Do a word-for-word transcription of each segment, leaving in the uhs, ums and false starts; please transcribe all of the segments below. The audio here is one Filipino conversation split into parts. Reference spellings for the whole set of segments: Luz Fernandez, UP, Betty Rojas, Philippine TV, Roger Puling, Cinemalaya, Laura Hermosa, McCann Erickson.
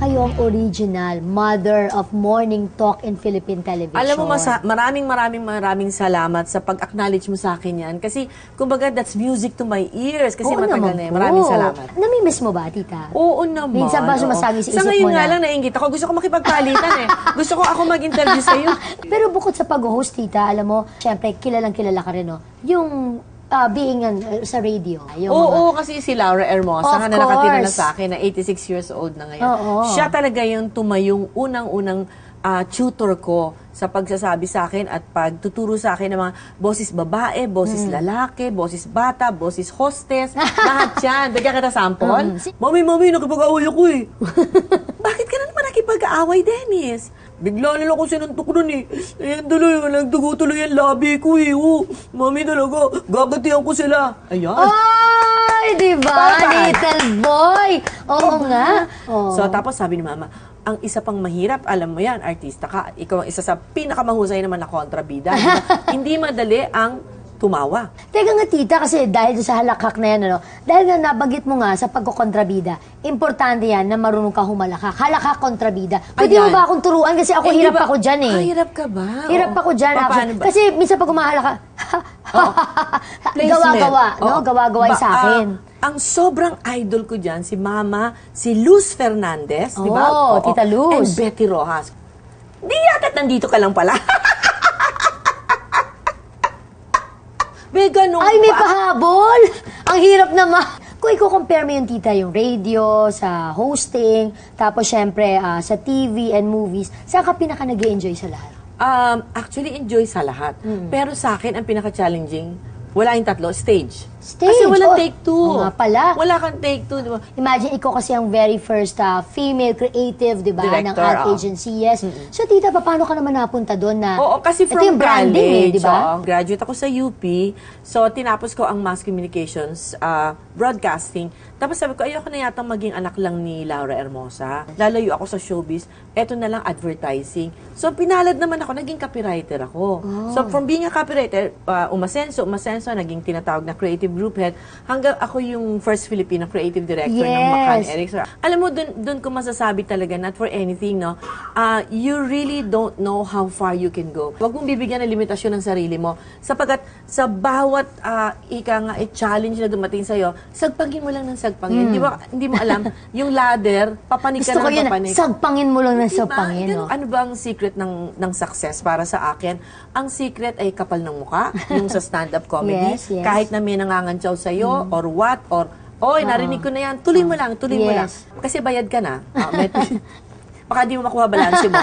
Kayong original mother of morning talk in Philippine television. Alam mo, maraming maraming maraming salamat sa pag-acknowledge mo sa akin yan. Kasi, kumbaga, that's music to my ears. Kasi oo, matagal na eh. Maraming salamat. Nami-miss mo ba, tita? Oo naman. Minsan ba sumasagi sa isip mo na? Sa ngayon nga lang nainggit ako. Gusto ko makipagpalitan eh. Gusto ko ako mag-interview sa'yo. Pero bukod sa pag-host, tita, alam mo, syempre, kilalang kilala ka rin, no? Yung... Uh, being on, uh, sa radio. Yung oo, mga... oo, kasi si Laura Hermosa na nakatira na sa akin na eighty-six years old na ngayon. Oo. Siya talaga yung tumayong unang-unang uh, tutor ko sa pagsasabi sa akin at pagtuturo sa akin ng mga boses babae, boses mm. lalaki, boses bata, boses hostess, lahat yan. Bagyan ka na sample? Mm. Mami, mami, nakipag-aaway ako eh. Bakit ka na naman nakipag-aaway, Dennis? Bigla nila ko sinuntok nun eh. Ayan tuloy, nagdugo tuloy ang labi ko eh. Oh, mami talaga, gagatihan ko sila. Ayan. Ay, diba? Papa. Little boy. Oo oh, nga. Oh. So tapos sabi ni mama, ang isa pang mahirap, alam mo yan, artista ka. Ikaw ang isa sa pinakamahusay naman na kontrabida. Diba? Hindi madali ang... tumawa. Teka nga tita, kasi dahil sa halakhak na yan, ano, dahil nga nabanggit mo nga sa pagkokontrabida, importante yan na marunong ka humalakak. Halakhak, kontrabida. Pwede ayan. Mo ba akong turuan? Kasi ako, eh, hirap ba? Ako dyan eh. Ah, hirap ka ba? Hirap oh. ako dyan. Pa, ako. Kasi minsan pag humahalakak, oh. gawa-gawa. Oh. No? Gawa-gawa sa akin. Uh, ang sobrang idol ko dyan, si Mama, si Luz Fernandez, oh, di ba? Oo, Tita Luz. And Betty Rojas. Di yata't nandito ka lang pala. May ganun ay, may pa. Pahabol! Ang hirap naman. Kung i-compare mo yung tita, yung radio, sa hosting, tapos syempre uh, sa T V and movies, saan ka pinaka nag-enjoy sa lahat? Um, actually, enjoy sa lahat. Mm. Pero sa akin, ang pinaka-challenging, wala yung tatlo, stage. Stage? Kasi walang oh, take two. Oo nga pala. Wala kang take two, diba? Imagine, ikaw kasi ang very first uh, female creative, diba? Director, ng ad oh. agency, yes. Mm -hmm. So, tita, paano ka naman napunta doon na... Oo, kasi from yung branding, college, eh, diba? Oh, graduate ako sa U P. So, tinapos ko ang mass communications, uh, broadcasting. Tapos sabi ko, ayoko na yata maging anak lang ni Laura Hermosa. Lalayo ako sa showbiz. Eto na lang, advertising. So, pinalad naman ako, naging copywriter ako. Oh. So, from being a copywriter, uh, umasenso, umasenso, So, naging tinatawag na creative group head hanggang ako yung first Filipino creative director yes. ng McCann Erickson. Alam mo, dun, dun ko masasabi talaga, not for anything, no? Uh, you really don't know how far you can go. Huwag mong bibigyan ng limitasyon ng sarili mo sapagat sa bawat uh, ika nga, i-challenge na dumating sa'yo, sagpangin mo lang ng sagpangin. Mm. Di ba, hindi mo alam, yung ladder, papanik ka ng papanik. Sagpangin mo lang ng diba? Sagpangin. No? Ano ba ang secret ng, ng success para sa akin? Ang secret ay kapal ng mukha, yung sa stand-up comedy. Yes, yes. Kahit na may nangangantsaw sa'yo, mm. or what, or, oy, narinig ko na yan, tuloy mo lang, tuloy yes. mo lang. Kasi bayad ka na. Oh, may baka di mo makuha balanse mo.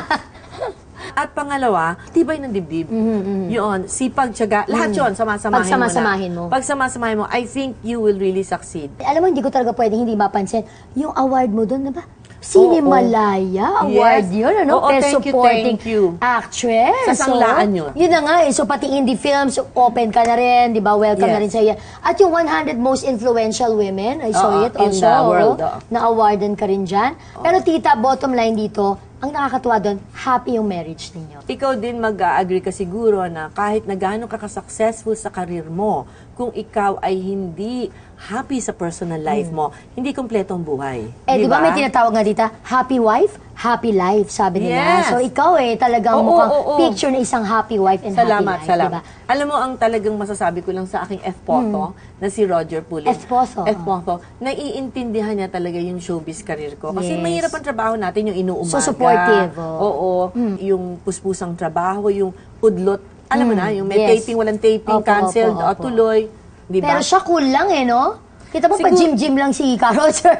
At pangalawa, tibay ng dibdib. Mm-hmm, mm-hmm. Yun, sipag, tiyaga, lahat mm. yun, samasamahin, pagsamasamahin mo na. Pagsamasamahin mo. Pagsamasamahin mo, I think you will really succeed. Alam mo, hindi ko talaga pwede hindi mapansin, yung award mo doon, na ba? Cinemalaya oh, oh. Award yes. yun, ano? Oh, oh, thank you, thank you. Actress. Sasanglaan so, yun. Yun na nga eh. So, pati indie films, open ka na rin, di ba? Welcome yes. na rin sa'yo. At yung one hundred Most Influential Women, I saw uh, it also. In the world. Oh, oh. Na-awardan ka rin dyan. Oh. Pero tita, bottom line dito, ang nakakatuwa doon, happy yung marriage ninyo. Ikaw din mag-agree ka siguro na kahit na gaano ka ka-successful sa karir mo, kung ikaw ay hindi happy sa personal life hmm. mo, hindi kompleto ang buhay. Eh, di ba may tinatawag nga dita, happy wife, happy life, sabi nila. Yes. So, ikaw eh, talagang oo, mukhang oo, oo. Picture na isang happy wife and salamat, happy life. Salamat, salamat. Diba? Alam mo, ang talagang masasabi ko lang sa aking F-Poto, hmm. na si Roger Puling. F-Poto. F-Poto. Naiintindihan niya talaga yung showbiz career ko. Kasi yes. mahirap ang trabaho natin, yung inuumaga. So, supportive. Oo. oo hmm. Yung puspusang trabaho, yung pudlot. Alam hmm. mo na, yung may yes. taping, walang taping, opo, canceled, opo, opo. O, tuloy. Diba? Pero siya cool lang eh, no? Kita mo, pa-gym-gym lang si Ka Roger.